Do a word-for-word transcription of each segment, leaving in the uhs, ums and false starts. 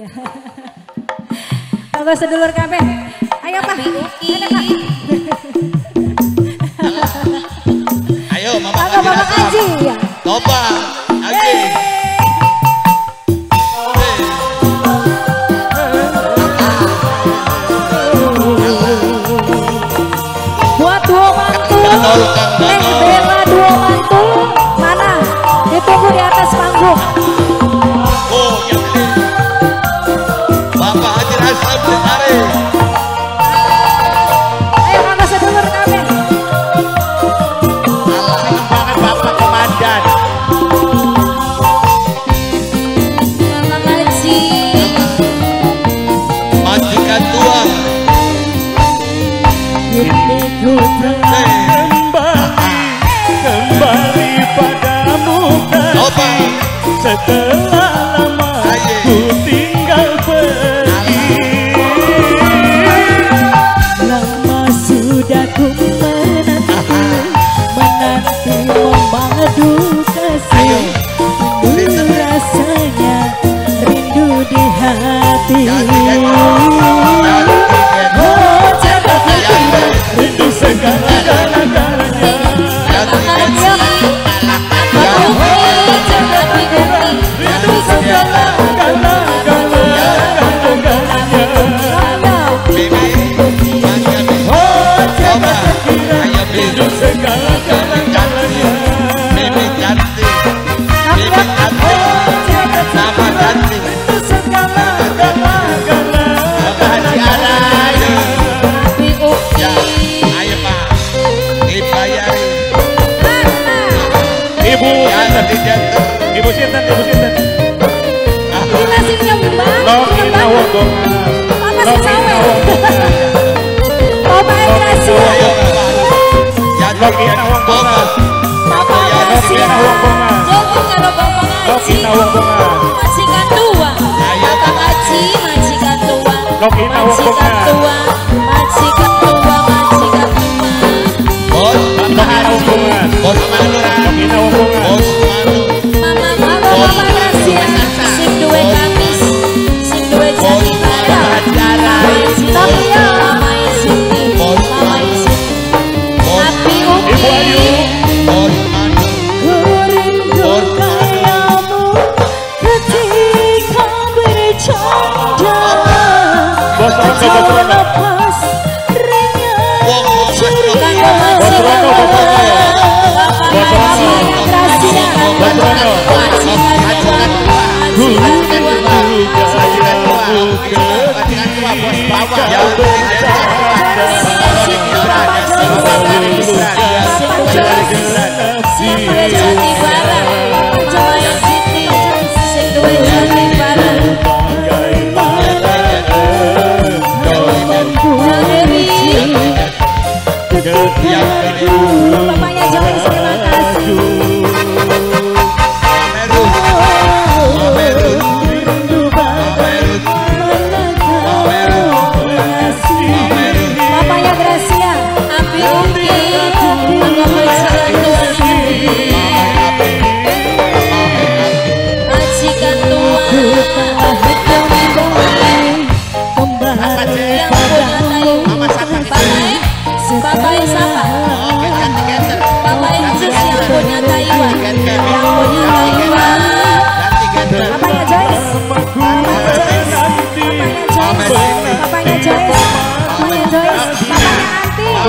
Iya. Monggo sedulur kabeh. Ayo Pak. Ayo Pak. Ayo Mama Haji. Coba. Oke. Buat dua mantu. Neng Bella dua mantu. Mana? Ditunggu di atas panggung. Setelah lama ku tinggal pergi, lama sudah ku menanti, menanti memadu kasih, rindu rasanya, rindu di hati. Oh jagat hati, rindu segala-galanya. Ibu Sinten, Ibu Sinten. Ini masih nyembah, nyembah. Apa sih sawe? Bapak Ignasi. Loki Nawang Bongas. Bapak Ignasi. Joko karo Bapak Haji. Majikan tua. Bapak Haji, majikan tua. Loki Nawang Bongas. Majikan tua, majikan tua, majikan tua. Bos, Bapak Haji. Bos Manu, Loki Nawang Bongas. Bos Manu. Sing duwe kamis, sing duwe jati badan, mamai sini, mamai sini, mamai sini. Tapi uki, ku rindu kayamu ketika bercanda. Kau lepas ringan ceria.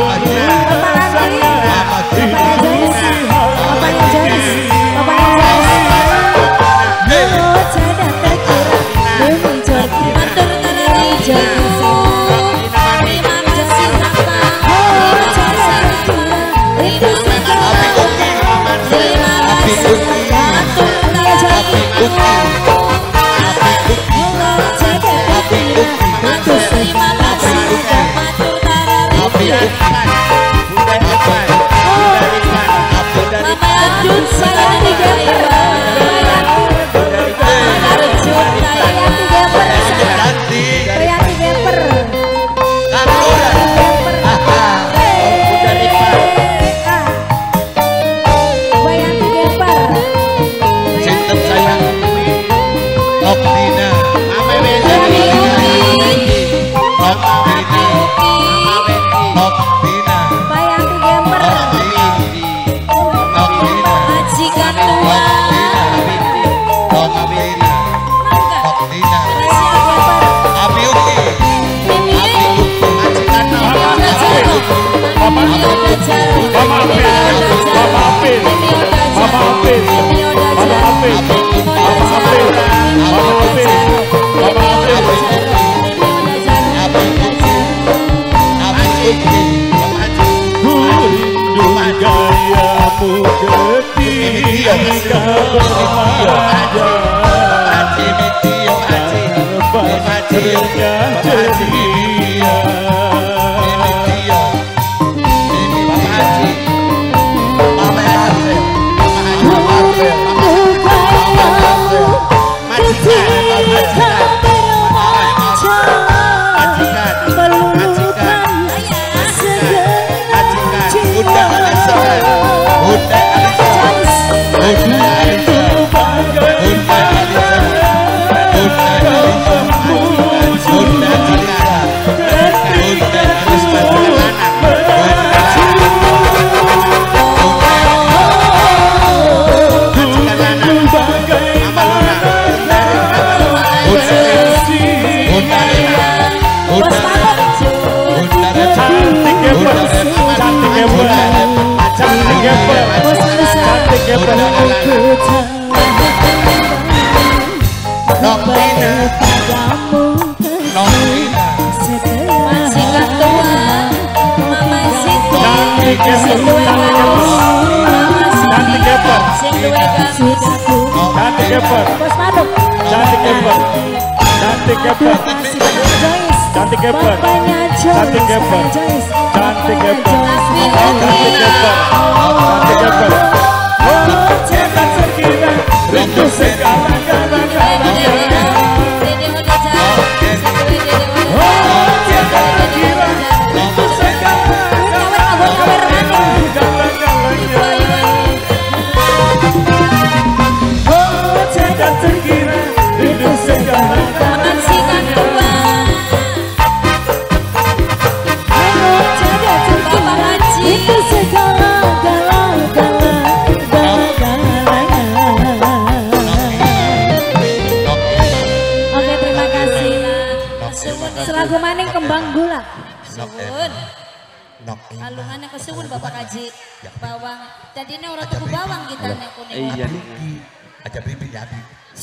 Oknina, apa ini?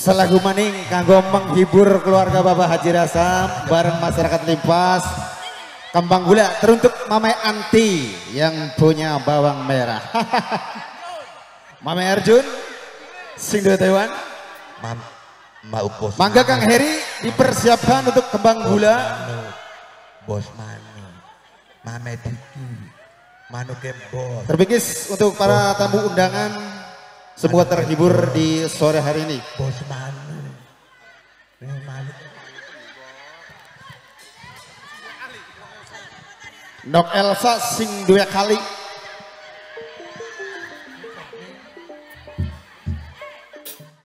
Selagu maning kanggo menghibur keluarga Bapak Haji Rasam bareng masyarakat Limpas Kembang Gula teruntuk Mame Anti yang punya bawang merah. Mame Arjun sing dua Taiwan mangga Kang Heri dipersiapkan untuk Kembang Gula Bos Manu Mame Diki Manu Kembos terbikis untuk para tamu undangan. Semua terhibur di sore hari ini. Bos Manu. Nok Elsa sing dua kali.